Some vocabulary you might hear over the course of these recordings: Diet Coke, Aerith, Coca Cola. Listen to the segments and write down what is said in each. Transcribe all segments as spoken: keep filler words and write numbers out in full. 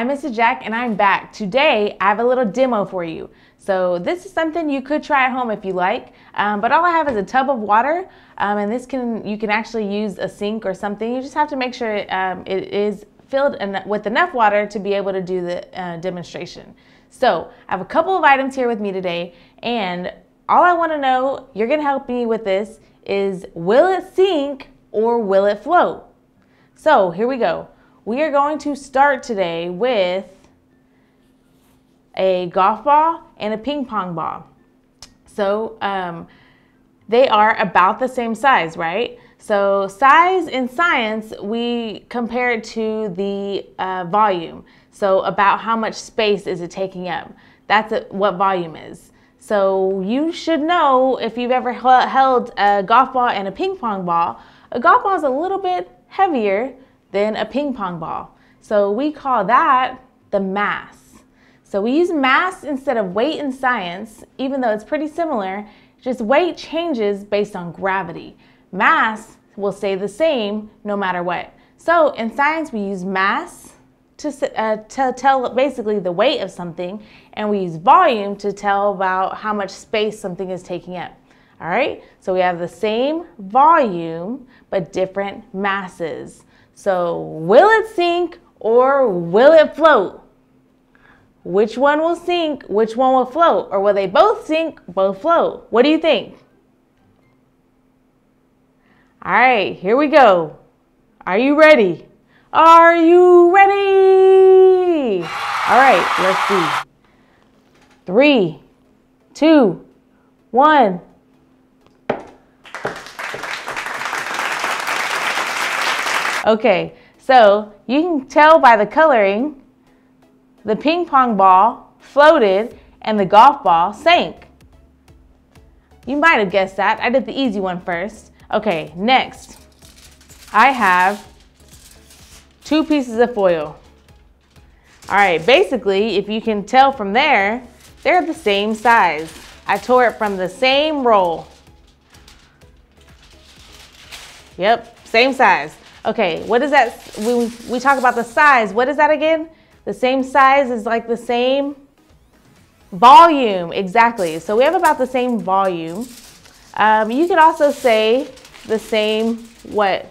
I'm Missus Jack and I'm back. Today I have a little demo for you. So this is something you could try at home if you like, um, but all I have is a tub of water, um, and this can you can actually use a sink or something. You just have to make sure it, um, it is filled en- with enough water to be able to do the uh, demonstration. So I have a couple of items here with me today, and all I want to know, you're going to help me with this, is will it sink or will it float? So here we go. We are going to start today with a golf ball and a ping pong ball. So um, they are about the same size, right? So size in science, we compare it to the uh, volume. So about how much space is it taking up? That's a, what volume is. So you should know, if you've ever held a golf ball and a ping pong ball, a golf ball is a little bit heavier than a ping pong ball. So we call that the mass. So we use mass instead of weight in science, even though it's pretty similar, just weight changes based on gravity. Mass will stay the same no matter what. So in science, we use mass to, uh, to tell basically the weight of something, and we use volume to tell about how much space something is taking up. All right, so we have the same volume, but different masses. So will it sink or will it float? Which one will sink? Which one will float? Or will they both sink, both float? What do you think? All right, here we go. Are you ready? Are you ready? All right, let's see. Three, two, one. Okay, so you can tell by the coloring, the ping pong ball floated and the golf ball sank. You might have guessed that. I did the easy one first. Okay, next, I have two pieces of foil. All right, basically, if you can tell from there, they're the same size. I tore it from the same roll. Yep, same size. Okay, what is that? When we talk about the size, what is that again? The same size is like the same volume, exactly. So we have about the same volume. Um, you could also say the same what?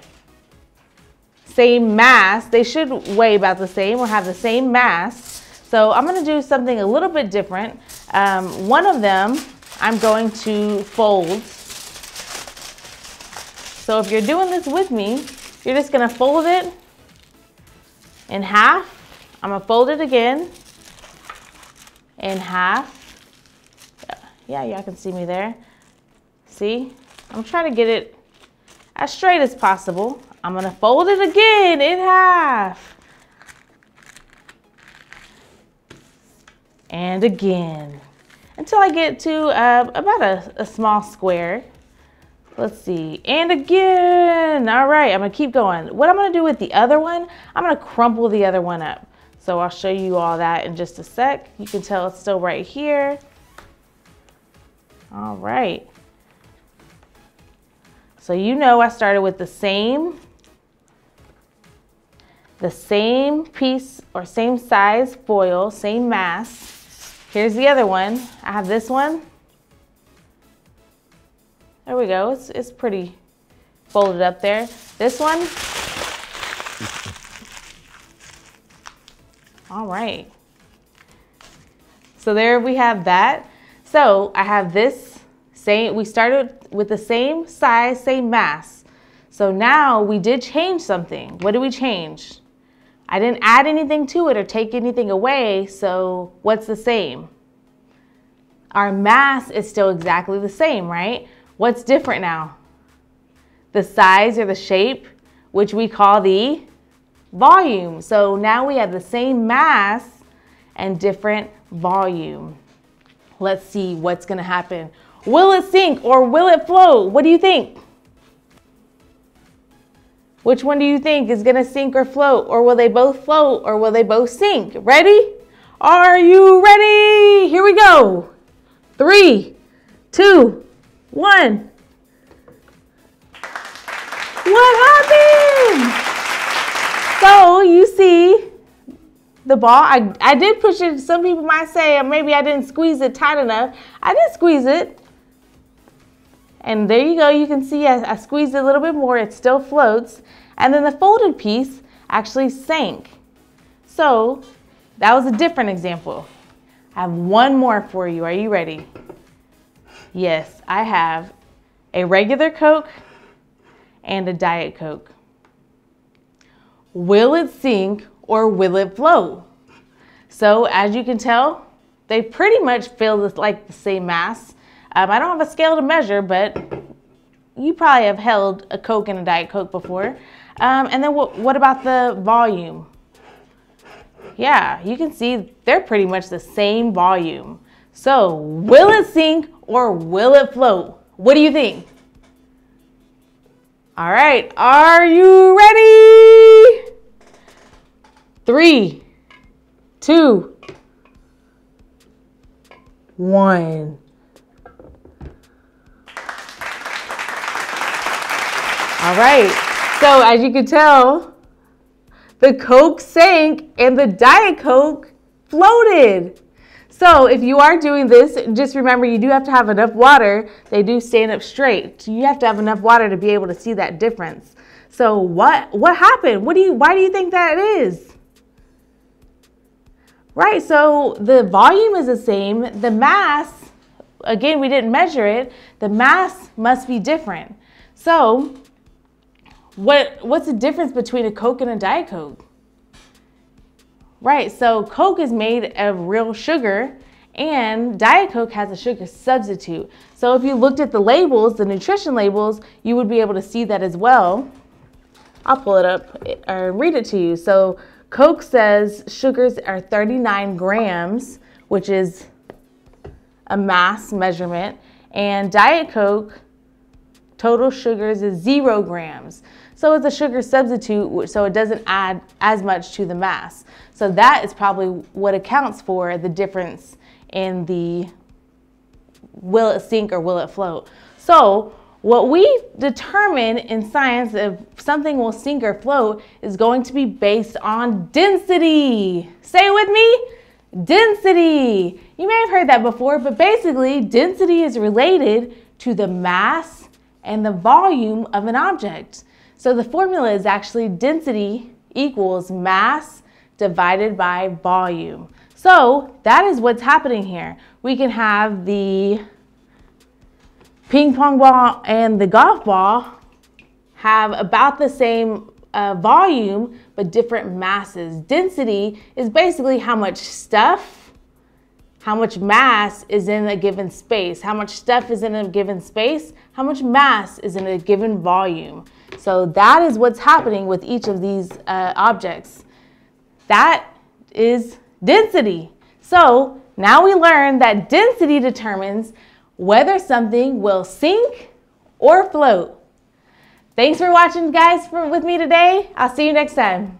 Same mass. They should weigh about the same or have the same mass. So I'm going to do something a little bit different. Um, one of them I'm going to fold. So if you're doing this with me, you're just gonna fold it in half. I'm gonna fold it again in half. Yeah, y'all can see me there. See, I'm trying to get it as straight as possible. I'm gonna fold it again in half. And again, until I get to uh, about a, a small square. Let's see, and again. All right, I'm gonna keep going. What I'm gonna do with the other one, I'm gonna crumple the other one up. So I'll show you all that in just a sec. You can tell it's still right here. All right. So you know I started with the same, the same piece or same size foil, same mass. Here's the other one. I have this one. There we go, it's, it's pretty folded up there. This one. All right. So there we have that. So I have this same, we started with the same size, same mass. So now we did change something. What did we change? I didn't add anything to it or take anything away, so what's the same? Our mass is still exactly the same, right? What's different now? The size or the shape, which we call the volume. So now we have the same mass and different volume. Let's see what's gonna happen. Will it sink or will it float? What do you think? Which one do you think is gonna sink or float? Or will they both float or will they both sink? Ready? Are you ready? Here we go. Three, two, one. What happened? So you see the ball. I, I did push it. Some people might say maybe I didn't squeeze it tight enough. I did squeeze it. And there you go. You can see I, I squeezed it a little bit more. It still floats. And then the folded piece actually sank. So that was a different example. I have one more for you. Are you ready? Yes, I have a regular Coke and a Diet Coke. Will it sink or will it float? So as you can tell, they pretty much feel like the same mass. Um, I don't have a scale to measure, but you probably have held a Coke and a Diet Coke before. Um, and then what, what about the volume? Yeah, you can see they're pretty much the same volume. So will it sink or will it float? What do you think? All right, are you ready? Three, two, one. All right, so as you can tell, the Coke sank and the Diet Coke floated. So if you are doing this, just remember you do have to have enough water. They do stand up straight. You have to have enough water to be able to see that difference. So what what happened? What do you why do you think that is? Right, so the volume is the same. The mass, again, we didn't measure it. The mass must be different. So what what's the difference between a Coke and a Diet Coke? Right, so Coke is made of real sugar and Diet Coke has a sugar substitute. So if you looked at the labels, the nutrition labels, you would be able to see that as well. I'll pull it up or read it to you. So Coke says sugars are thirty-nine grams, which is a mass measurement, and Diet Coke total sugars is zero grams. So it's a sugar substitute, so it doesn't add as much to the mass. So that is probably what accounts for the difference in the will it sink or will it float. So what we determine in science if something will sink or float is going to be based on density. Say it with me, density. You may have heard that before, but basically density is related to the mass and the volume of an object. So the formula is actually density equals mass divided by volume. So that is what's happening here. We can have the ping pong ball and the golf ball have about the same uh, volume, but different masses. Density is basically how much stuff, how much mass is in a given space. How much stuff is in a given space, how much mass is in a given volume. So that is what's happening with each of these uh, objects. That is density. So now we learn that density determines whether something will sink or float. Thanks for watching, guys, for, with me today. I'll see you next time.